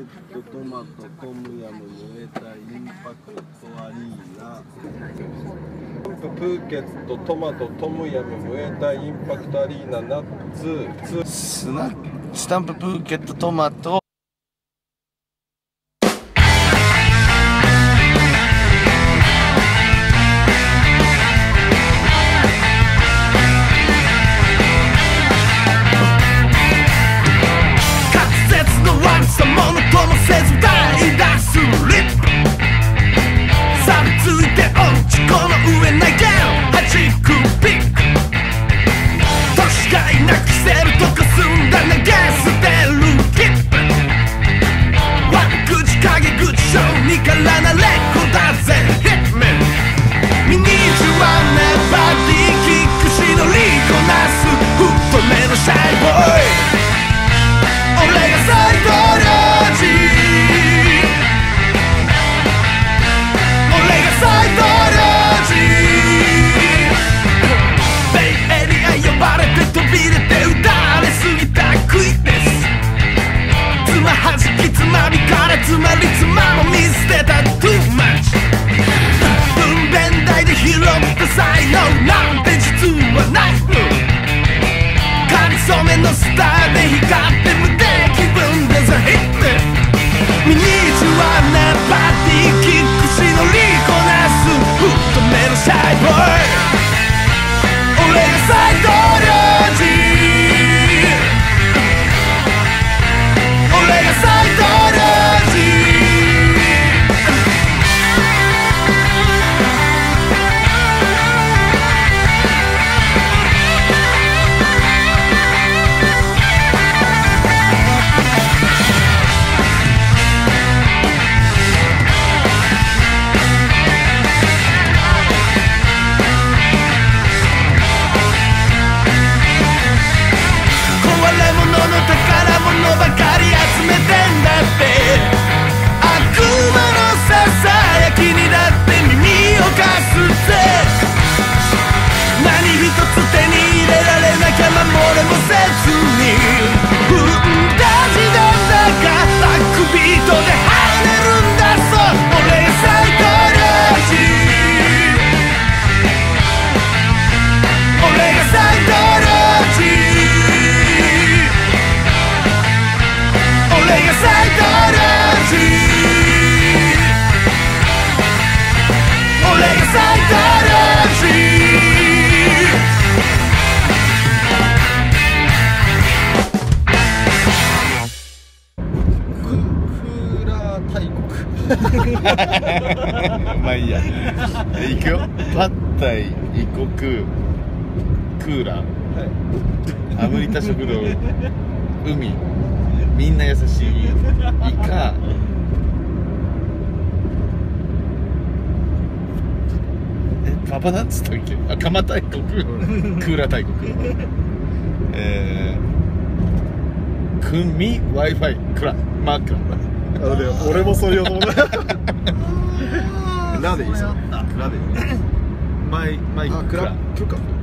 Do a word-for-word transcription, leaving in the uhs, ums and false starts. レット、トマト、トムヤム、燃えたインパクトアリーナ。プーケット、トマト、トムヤム、燃えたインパクトアリーナ、ナッツ、スナック、スタンププーケット、トマト。まあいいやいくよ。パッタイ、異国、クーラー、はい、アムリタ食堂、海、みんな優しい、イカ、えパパなんつったっけ、あカマ大国、クーラー大国、えー、クンミ Wi-Fi クラマークラあで俺もそういうのラでいいさ、ラでいいマイマイクラ許可。